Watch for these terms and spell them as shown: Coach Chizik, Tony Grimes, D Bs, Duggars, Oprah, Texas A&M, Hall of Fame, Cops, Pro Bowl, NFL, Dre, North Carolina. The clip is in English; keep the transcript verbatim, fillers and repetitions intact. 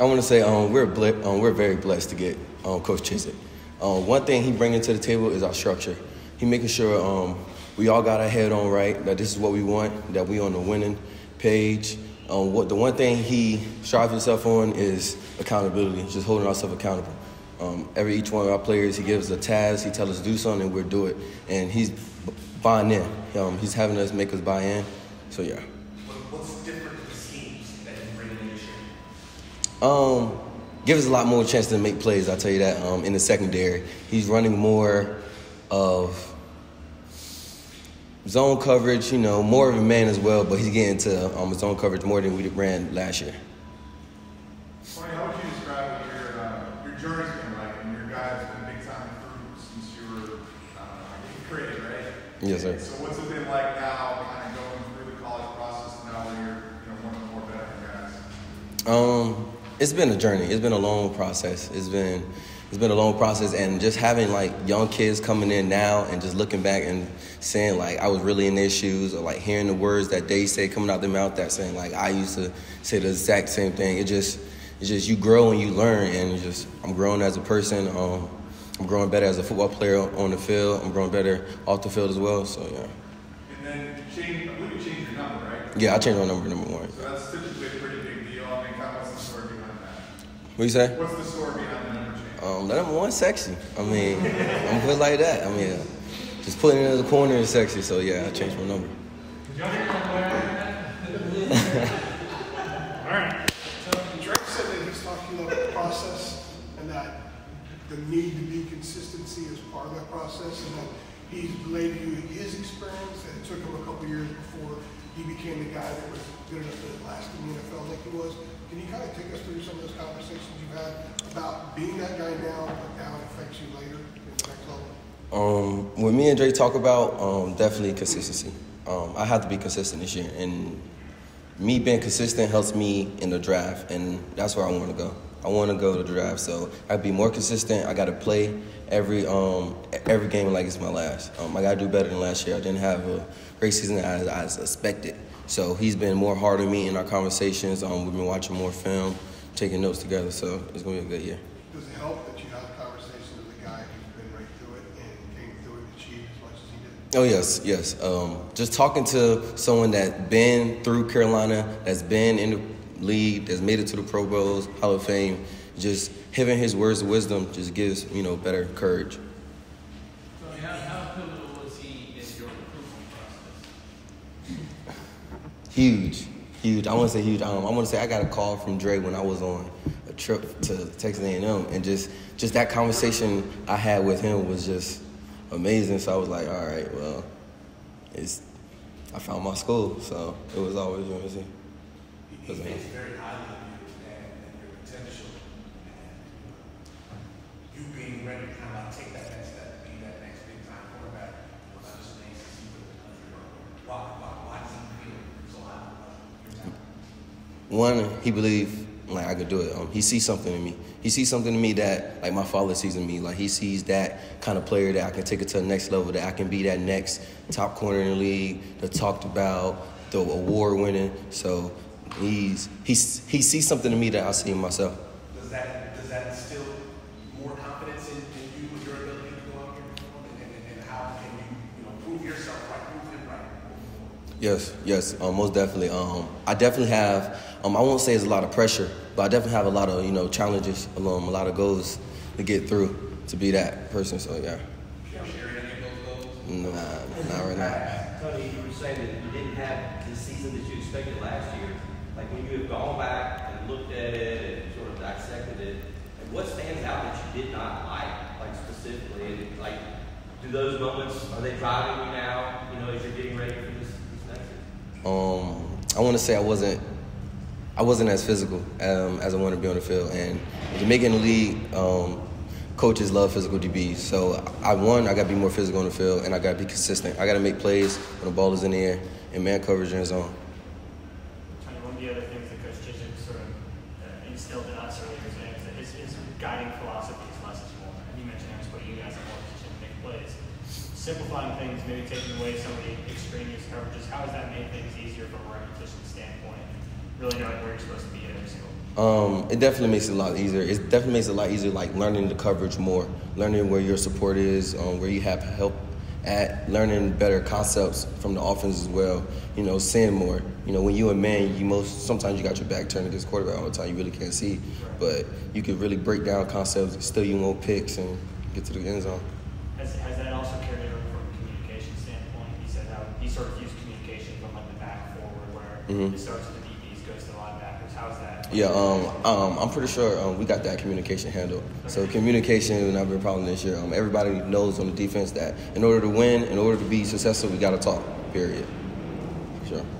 I want to say um, we're ble- um, we're very blessed to get um, Coach Chizik. Um, one thing he brings to the table is our structure. He making sure um, we all got our head on right, that this is what we want, that we on the winning page. Um, what the one thing he strives himself on is accountability, just holding ourselves accountable. Um, every each one of our players, he gives us a task, he tells us to do something, and we'll do it. And he's buying in. Um, he's having us make us buy in. So, yeah. What's different in the schemes that you bring in this year? Um, gives us a lot more chance to make plays, I'll tell you that, um, in the secondary. He's running more of zone coverage, you know, more of a man as well, but he's getting to um, zone coverage more than we ran last year. Yes, sir. So what's it been like now, kind of going through the college process now where you're, you know, one of the more veteran guys? Um, it's been a journey. It's been a long process. It's been it's been a long process, and just having like young kids coming in now and just looking back and saying like I was really in their shoes, or like hearing the words that they say coming out their mouth, that saying like I used to say the exact same thing. It just it's just you grow and you learn, and just I'm growing as a person. Um, I'm growing better as a football player on the field. I'm growing better off the field as well, so yeah. And then change, I believe you changed your number, right? Yeah, I changed my number to number one. So that's typically a pretty big deal. I mean, kind of what's the story behind that? What you say? What's the story behind the number change? Um, the number one's sexy. I mean, I'm good like that. I mean, just putting it in the corner is sexy, so yeah, I changed my number. Did y'all hear my plan? All right. So Dre said that he was talking about the process and that the need to be consistency is part of that process, and that he's related to his experience that it took him a couple of years before he became the guy that was good enough to last in the N F L like he was. Can you kind of take us through some of those conversations you've had about being that guy now, but how it affects you later in the next level? Um, when me and Dre talk about, um, definitely consistency. Um, I have to be consistent this year, and me being consistent helps me in the draft, and that's where I want to go. I want to go to the draft, so I'd be more consistent. I got to play every um, every game like it's my last. Um, I got to do better than last year. I didn't have a great season as I expected. So he's been more hard on me in our conversations. Um, we've been watching more film, taking notes together, so it's going to be a good year. Does it help that you have a conversation with a guy who's been right through it and came through it and achieved as much as he did? Oh, yes, yes. Um, just talking to someone that's been through Carolina, that's been in the league, that's made it to the Pro Bowls, Hall of Fame, just having his words of wisdom just gives, you know, better courage. So how, how pivotal was he in your recruitment process? Huge, huge. I want to say huge. Um, I want to say I got a call from Dre when I was on a trip to Texas A and M, and just, just that conversation I had with him was just amazing. So I was like, all right, well, it's I found my school, so it was always, you know what I'm saying? He thinks very highly of you and, and your potential, and you being ready to kind of take that next step, be that next big time quarterback. What other things does he put in the country? Why, why, why does he feel so high about your time? One, he believes like I could do it. Um, he sees something in me. He sees something in me that like my father sees in me. Like he sees that kind of player that I can take it to the next level, that I can be that next top corner in the league, the talked about, the award winning. So. He's, he's, he sees something in me that I see in myself. Does that does that instill more confidence in, in you and your ability to go out here and, and, and how can you, you know, prove yourself right, prove him right? Yes, yes, um, most definitely. Um, I definitely have. Um, I won't say it's a lot of pressure, but I definitely have a lot of you know challenges along, a lot of goals to get through to be that person. So yeah. Share any of those goals? Nah, not right now. Tony, you were saying that you didn't have the season that you expected last year. Like when you have gone back and looked at it and sort of dissected it, like what stands out that you did not like, like specifically? And like, do those moments, are they driving you now, you know, as you're getting ready for this, this next year? Um, I want to say I wasn't, I wasn't as physical um, as I wanted to be on the field. And the Jamaican League, um, coaches love physical D Bs. So I, one, I got to be more physical on the field, and I got to be consistent. I got to make plays when the ball is in the air and man coverage in the zone. The other things that Coach Chizik sort of uh, instilled in us earlier today is that his, his guiding philosophy is less is more. And you mentioned that's what you guys are more efficient to make plays. Simplifying things, maybe taking away some of the extraneous coverages, how has that made things easier from a repetition standpoint? really knowing where you're supposed to be in every single. Um, it definitely makes it a lot easier. It definitely makes it a lot easier, like learning the coverage more, learning where your support is, um, where you have help at, learning better concepts from the offense as well. You know, seeing more. You know, when you a man, you most sometimes you got your back turned against quarterback all the time. You really can't see, but you can really break down concepts, still you won't picks, and get to the end zone. Has, has that also carried over from a communication standpoint? He said how he sort of used communication from like the back forward, where mm-hmm. it starts with the D Bs, goes to the linebackers. How's that? Yeah, um, um, I'm pretty sure um, we got that communication handled. Okay. So communication is not a problem this year. Um, everybody knows on the defense that in order to win, in order to be successful, we got to talk. Period. Sure.